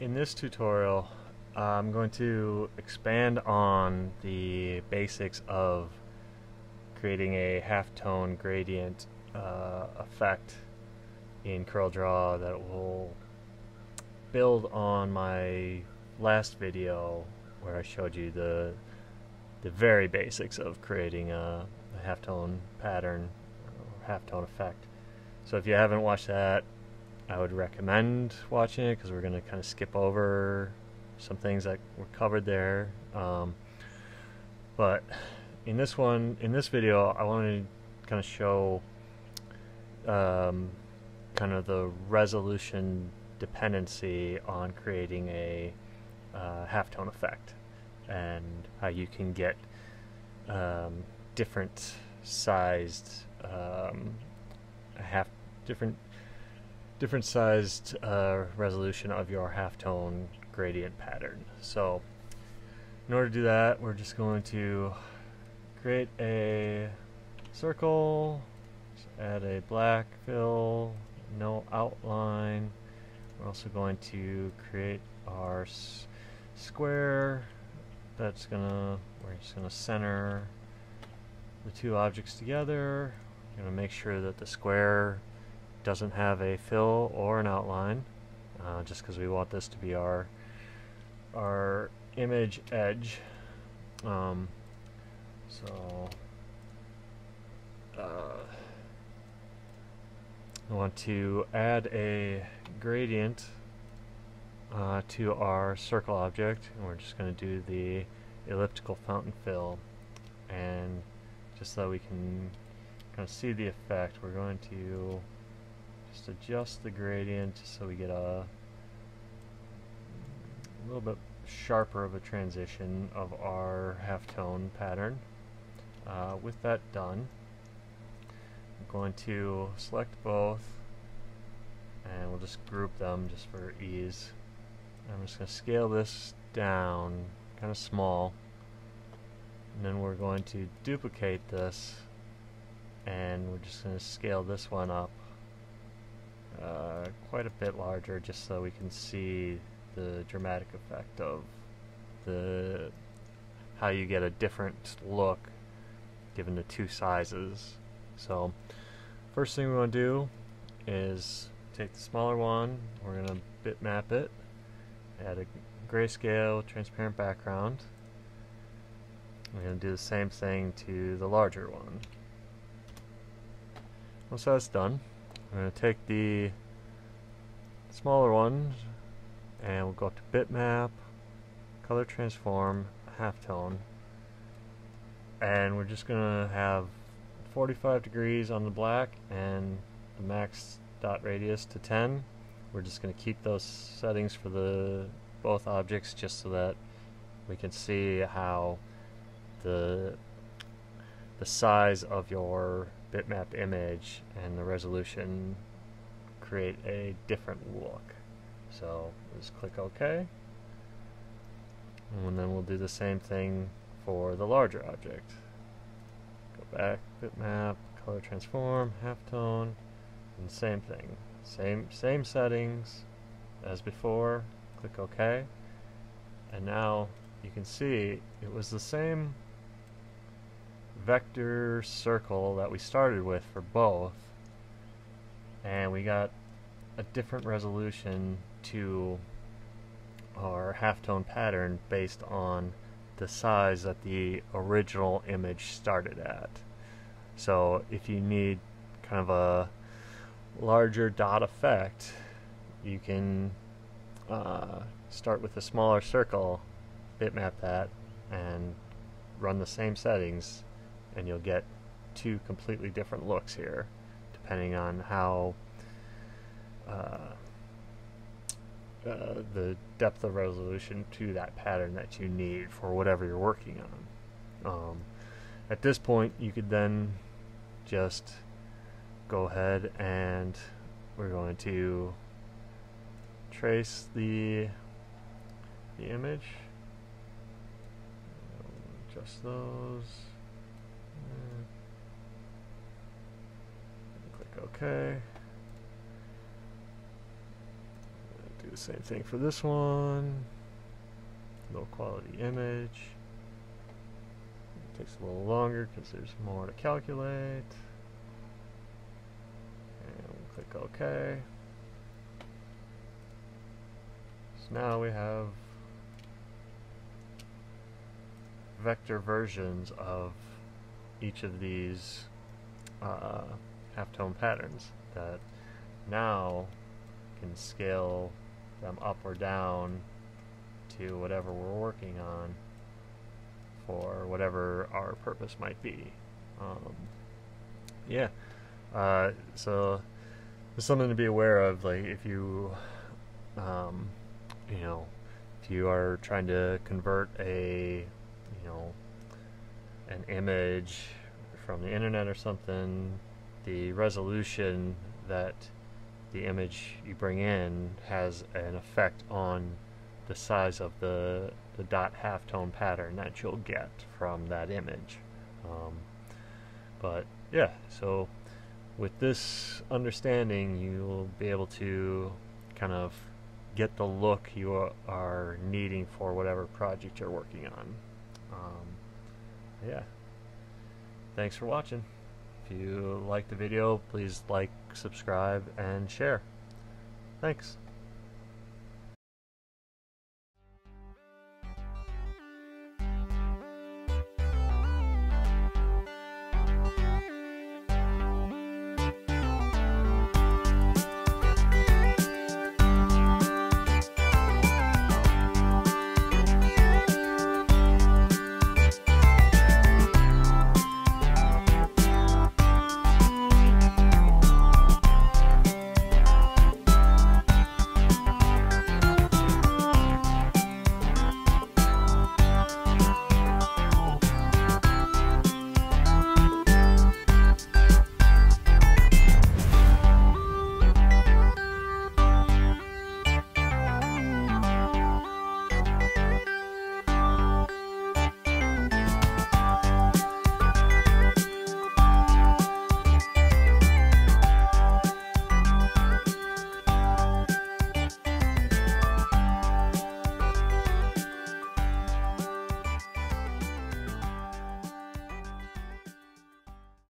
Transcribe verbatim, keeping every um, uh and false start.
In this tutorial, uh, I'm going to expand on the basics of creating a halftone gradient uh, effect in CorelDraw that will build on my last video where I showed you the the very basics of creating a, a halftone pattern or halftone effect. So if you haven't watched that, I would recommend watching it because we're going to kind of skip over some things that were covered there. Um, but in this one, in this video, I wanted to kind of show um, kind of the resolution dependency on creating a uh, halftone effect and how you can get um, different sized um, half different different sized uh, resolution of your halftone gradient pattern. So in order to do that, we're just going to create a circle, add a black fill, no outline. We're also going to create our s square that's gonna, we're just gonna center the two objects together. We're gonna make sure that the square doesn't have a fill or an outline, uh, just because we want this to be our our image edge. Um, so uh, I want to add a gradient uh, to our circle object, and we're just going to do the elliptical fountain fill, and just so we can kind of see the effect, we're going to just adjust the gradient so we get a, a little bit sharper of a transition of our halftone pattern. Uh, with that done, I'm going to select both and we'll just group them just for ease. I'm just going to scale this down kind of small, and then we're going to duplicate this and we're just going to scale this one up Uh, quite a bit larger, just so we can see the dramatic effect of the how you get a different look given the two sizes. So first thing we want to do is take the smaller one, we're going to bitmap it, add a grayscale transparent background. We're going to do the same thing to the larger one. Once that's done, I'm going to take the smaller one and we'll go up to bitmap, color transform, halftone, and we're just going to have forty-five degrees on the black and the max dot radius to ten. We're just going to keep those settings for the both objects just so that we can see how the the size of your bitmap image and the resolution create a different look. So just click OK, and then we'll do the same thing for the larger object. Go back, bitmap, color transform, halftone, and same thing, same same settings as before. Click OK, and now you can see it was the same vector circle that we started with for both, and we got a different resolution to our halftone pattern based on the size that the original image started at. So if you need kind of a larger dot effect, you can uh, start with a smaller circle, bitmap that, and run the same settings, and you'll get two completely different looks here depending on how uh, uh, the depth of resolution to that pattern that you need for whatever you're working on. Um, at this point you could then just go ahead and we're going to trace the, the image, adjust those. Click OK. Do do the same thing for this one. Low quality image. It takes a little longer because there's more to calculate. And we'll click OK. So now we have vector versions of each of these uh, halftone patterns that now can scale them up or down to whatever we're working on for whatever our purpose might be. Um, yeah, uh, so there's something to be aware of, like if you, um, you know, if you are trying to convert a, you know, an image from the internet or something, the resolution that the image you bring in has an effect on the size of the, the dot halftone pattern that you'll get from that image. Um, but yeah, so with this understanding, you'll be able to kind of get the look you are needing for whatever project you're working on. Um, yeah, thanks for watching. If you like the video, please like, subscribe, and share. Thanks.